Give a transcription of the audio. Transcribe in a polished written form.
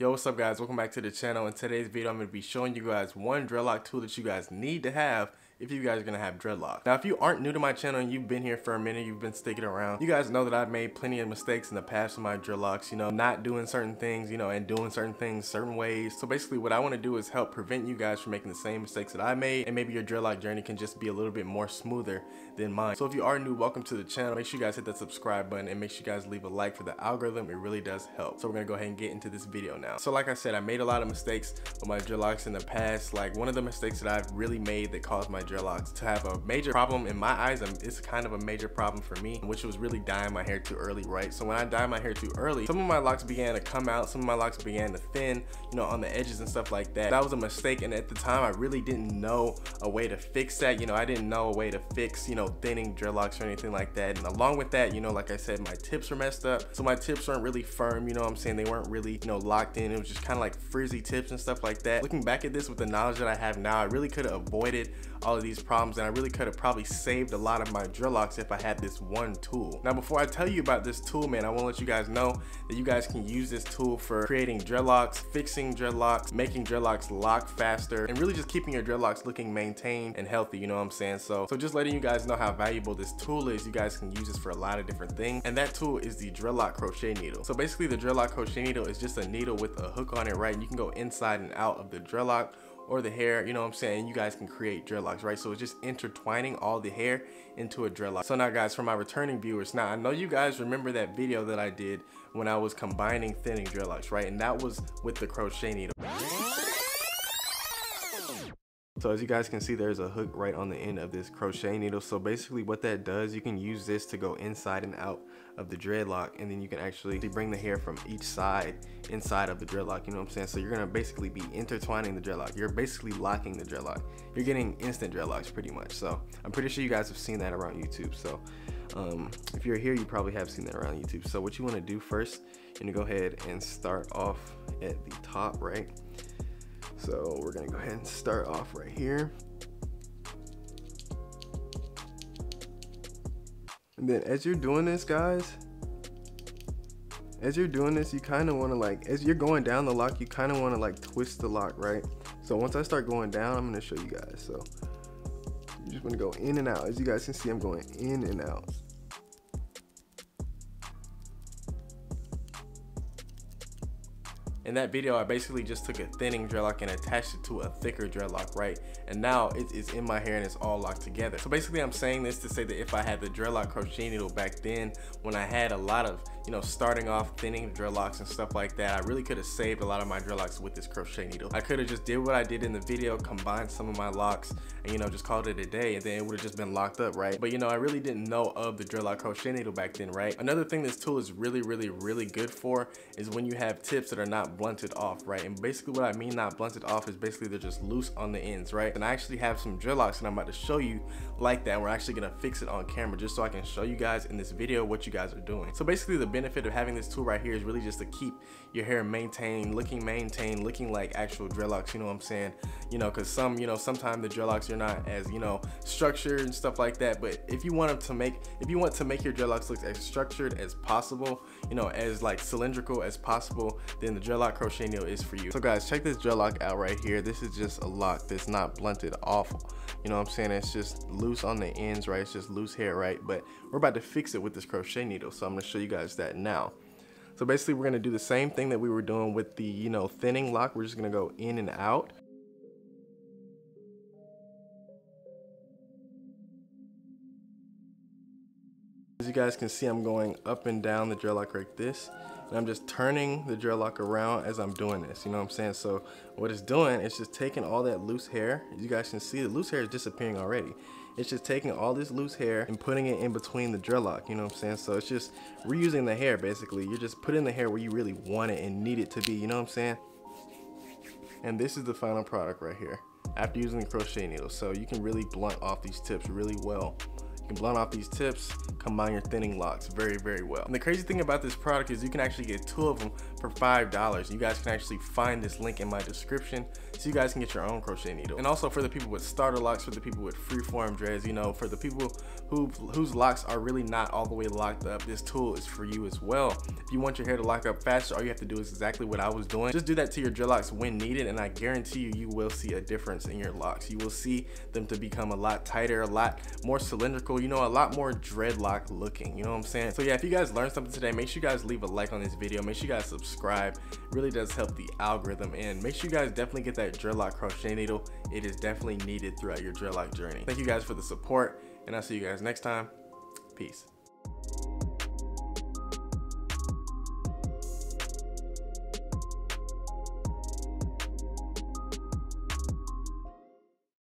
Yo, what's up guys, welcome back to the channel. In today's video I'm going to be showing you guys one dreadlock tool that you guys need to have if you guys are going to have dreadlocks. Now if you aren't new to my channel and you've been here for a minute, you've been sticking around, you guys know that I've made plenty of mistakes in the past with my dreadlocks, you know, not doing certain things, you know, and doing certain things certain ways. So basically what I want to do is help prevent you guys from making the same mistakes that I made, and maybe your dreadlock journey can just be a little bit more smoother than mine. So if you are new, welcome to the channel. Make sure you guys hit that subscribe button and make sure you guys leave a like for the algorithm. It really does help. So we're going to go ahead and get into this video now. So like I said, I made a lot of mistakes with my dreadlocks in the past. Like one of the mistakes that I've really made that caused my dreadlocks to have a major problem in my eyes, and it's kind of a major problem for me, which was really dyeing my hair too early, right? So when I dyed my hair too early, some of my locks began to come out, some of my locks began to thin, you know, on the edges and stuff like that. That was a mistake, and at the time I really didn't know a way to fix that. You know, I didn't know a way to fix, you know, thinning dreadlocks or anything like that. And along with that, you know, like I said, my tips were messed up. So my tips weren't really firm, you know what I'm saying? They weren't really, you know, locked in. It was just kind of like frizzy tips and stuff like that. Looking back at this with the knowledge that I have now, I really could have avoided all of these problems, and I really could have probably saved a lot of my dreadlocks if I had this one tool. Now before I tell you about this tool, man, I want to let you guys know that you guys can use this tool for creating dreadlocks, fixing dreadlocks, making dreadlocks lock faster, and really just keeping your dreadlocks looking maintained and healthy, you know what I'm saying? So just letting you guys know how valuable this tool is. You guys can use this for a lot of different things, and that tool is the dreadlock crochet needle. So basically the dreadlock crochet needle is just a needle with a hook on it, right? And you can go inside and out of the dreadlock or the hair, you know what I'm saying? You guys can create dreadlocks, right? So it's just intertwining all the hair into a dreadlock. So now guys, for my returning viewers, now I know you guys remember that video that I did when I was combining thinning dreadlocks, right? And that was with the crochet needle. So as you guys can see, there's a hook right on the end of this crochet needle. So basically what that does, you can use this to go inside and out of the dreadlock, and then you can actually bring the hair from each side inside of the dreadlock, you know what I'm saying? So you're gonna basically be intertwining the dreadlock. You're basically locking the dreadlock. You're getting instant dreadlocks pretty much. So I'm pretty sure you guys have seen that around YouTube. So if you're here, you probably have seen that around YouTube. So what you wanna do first, you're gonna go ahead and start off at the top, right? So we're gonna go ahead and start off right here. And then as you're doing this, guys, as you're doing this, you kind of want to, like, as you're going down the lock, you kind of want to like twist the lock, right? So once I start going down, I'm gonna show you guys. So you just want to go in and out. As you guys can see, I'm going in and out. In that video, I basically just took a thinning dreadlock and attached it to a thicker dreadlock, right? And now it is in my hair and it's all locked together. So basically I'm saying this to say that if I had the dreadlock crochet needle back then, when I had a lot of, you know, starting off thinning dreadlocks and stuff like that, I really could have saved a lot of my dreadlocks with this crochet needle. I could have just did what I did in the video, combined some of my locks and, you know, just called it a day, and then it would have just been locked up, right? But, you know, I really didn't know of the dreadlock crochet needle back then, right? Another thing this tool is really good for is when you have tips that are not blunted off, right? And basically what I mean not blunted off is basically they're just loose on the ends, right? And I actually have some dreadlocks that I'm about to show you like that. We're actually gonna fix it on camera just so I can show you guys in this video what you guys are doing. So basically the benefit of having this tool right here is really just to keep your hair maintained, looking like actual dreadlocks, you know what I'm saying? You know, cause some, you know, sometimes the dreadlocks are not as, you know, structured and stuff like that. But if you want them to make, if you want to make your dreadlocks look as structured as possible, you know, as like cylindrical as possible, then the dreadlock crochet needle is for you. So guys, check this dreadlock out right here. This is just a lock that's not blunted off, you know what I'm saying? It's just loose on the ends, right? It's just loose hair, right? But we're about to fix it with this crochet needle, so I'm going to show you guys that now. So basically we're going to do the same thing that we were doing with the, you know, thinning lock. We're just going to go in and out. As you guys can see, I'm going up and down the dreadlock like this, and I'm just turning the dreadlock around as I'm doing this, you know what I'm saying? So what it's doing, it's just taking all that loose hair. As you guys can see, the loose hair is disappearing already. It's just taking all this loose hair and putting it in between the dreadlock, you know what I'm saying? So it's just reusing the hair basically. You're just putting the hair where you really want it and need it to be, you know what I'm saying? And this is the final product right here after using the crochet needle. So you can really blunt off these tips really well. You can blunt off these tips, combine your thinning locks very well. And the crazy thing about this product is you can actually get two of them for $5. You guys can actually find this link in my description so you guys can get your own crochet needle. And also for the people with starter locks, for the people with freeform dreads, you know, for the people whose locks are really not all the way locked up, this tool is for you as well. If you want your hair to lock up faster, all you have to do is exactly what I was doing. Just do that to your dreadlocks when needed, and I guarantee you, you will see a difference in your locks. You will see them to become a lot tighter, a lot more cylindrical, you know, a lot more dreadlock looking, you know what I'm saying? So yeah, if you guys learned something today, make sure you guys leave a like on this video. Make sure you guys subscribe. It really does help the algorithm, and make sure you guys definitely get that dreadlock crochet needle. It is definitely needed throughout your dreadlock journey. Thank you guys for the support, and I'll see you guys next time. Peace.